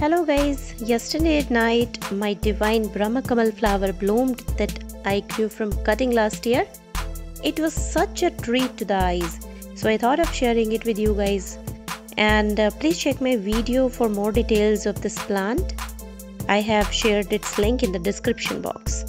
Hello guys, yesterday at night my divine Brahma Kamal flower bloomed that I grew from cutting last year. It was such a treat to the eyes, so I thought of sharing it with you guys. And please check my video for more details of this plant. I have shared its link in the description box.